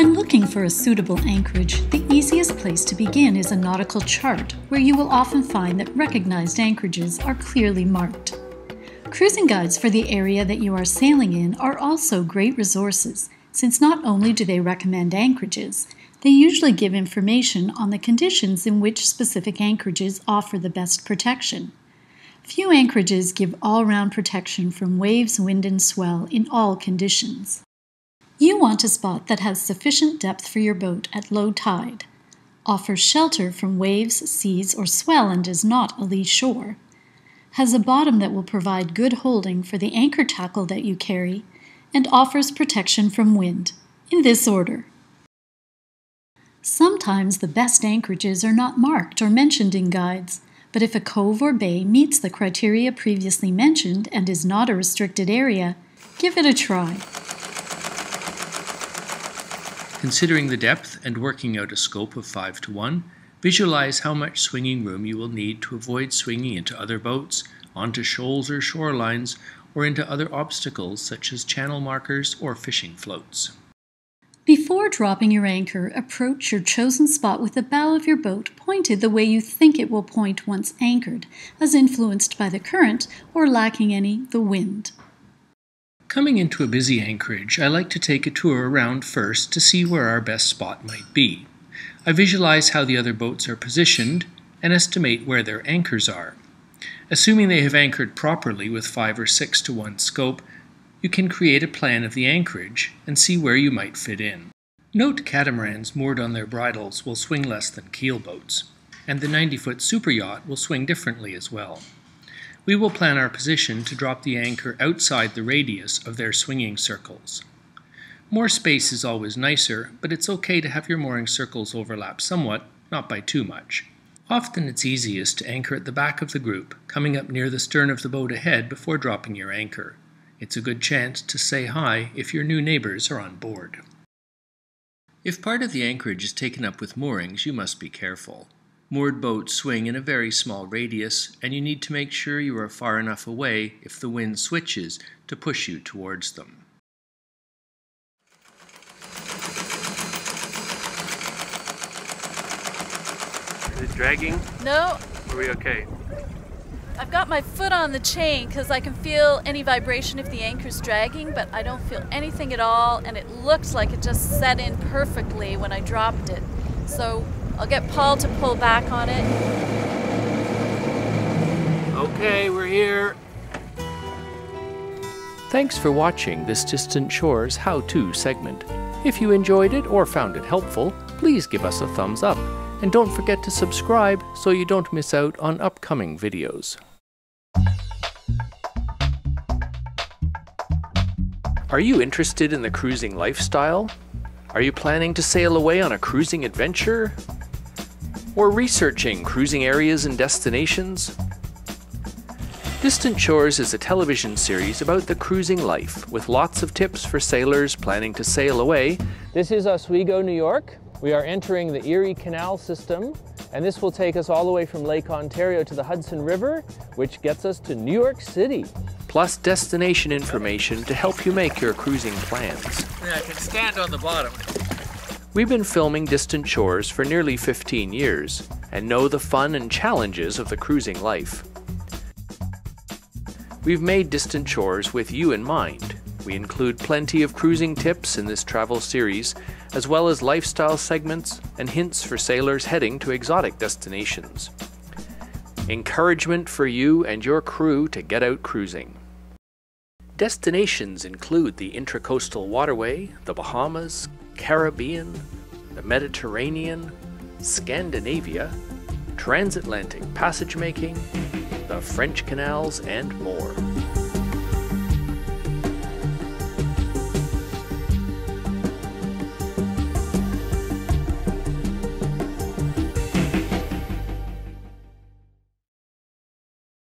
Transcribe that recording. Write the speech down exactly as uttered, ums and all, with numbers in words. When looking for a suitable anchorage, the easiest place to begin is a nautical chart, where you will often find that recognized anchorages are clearly marked. Cruising guides for the area that you are sailing in are also great resources, since not only do they recommend anchorages, they usually give information on the conditions in which specific anchorages offer the best protection. Few anchorages give all-round protection from waves, wind, and swell in all conditions. You want a spot that has sufficient depth for your boat at low tide, offers shelter from waves, seas, or swell and is not a lee shore, has a bottom that will provide good holding for the anchor tackle that you carry, and offers protection from wind, in this order. Sometimes the best anchorages are not marked or mentioned in guides, but if a cove or bay meets the criteria previously mentioned and is not a restricted area, give it a try. Considering the depth and working out a scope of five to one, visualize how much swinging room you will need to avoid swinging into other boats, onto shoals or shorelines, or into other obstacles such as channel markers or fishing floats. Before dropping your anchor, approach your chosen spot with the bow of your boat pointed the way you think it will point once anchored, as influenced by the current, or lacking any, the wind. Coming into a busy anchorage, I like to take a tour around first to see where our best spot might be. I visualize how the other boats are positioned and estimate where their anchors are. Assuming they have anchored properly with five or six to one scope, you can create a plan of the anchorage and see where you might fit in. Note catamarans moored on their bridles will swing less than keelboats, and the ninety-foot superyacht will swing differently as well. We will plan our position to drop the anchor outside the radius of their swinging circles. More space is always nicer, but it's okay to have your mooring circles overlap somewhat, not by too much. Often it's easiest to anchor at the back of the group, coming up near the stern of the boat ahead before dropping your anchor. It's a good chance to say hi if your new neighbors are on board. If part of the anchorage is taken up with moorings, you must be careful. Moored boats swing in a very small radius, and you need to make sure you are far enough away if the wind switches to push you towards them. Is it dragging? No. Are we okay? I've got my foot on the chain because I can feel any vibration if the anchor's dragging, but I don't feel anything at all, and it looks like it just set in perfectly when I dropped it. So I'll get Paul to pull back on it. Okay, we're here. Thanks for watching this Distant Shores how-to segment. If you enjoyed it or found it helpful, please give us a thumbs up, and don't forget to subscribe so you don't miss out on upcoming videos. Are you interested in the cruising lifestyle? Are you planning to sail away on a cruising adventure? Or researching cruising areas and destinations? Distant Shores is a television series about the cruising life, with lots of tips for sailors planning to sail away. This is Oswego, New York. We are entering the Erie Canal system, and this will take us all the way from Lake Ontario to the Hudson River, which gets us to New York City. Plus destination information to help you make your cruising plans. Yeah, I can stand on the bottom. We've been filming Distant Shores for nearly fifteen years, and know the fun and challenges of the cruising life. We've made Distant Shores with you in mind. We include plenty of cruising tips in this travel series, as well as lifestyle segments and hints for sailors heading to exotic destinations. Encouragement for you and your crew to get out cruising. Destinations include the Intracoastal Waterway, the Bahamas, Caribbean, the Mediterranean, Scandinavia, transatlantic passage making, the French canals, and more.